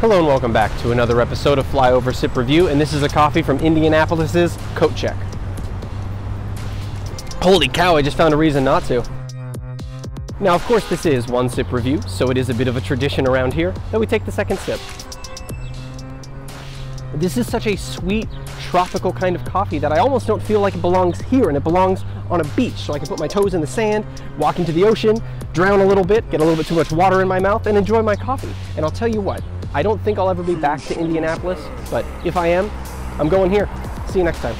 Hello and welcome back to another episode of Flyover Sip Review, and this is a coffee from Indianapolis's Coat Check. Holy cow, I just found a reason not to. Now, of course, this is one sip review, so it is a bit of a tradition around here that we take the second sip. This is such a sweet, tropical kind of coffee that I almost don't feel like it belongs here, and it belongs on a beach, so I can put my toes in the sand, walk into the ocean, drown a little bit, get a little bit too much water in my mouth, and enjoy my coffee. And I'll tell you what, I don't think I'll ever be back to Indianapolis, but if I am, I'm going here. See you next time.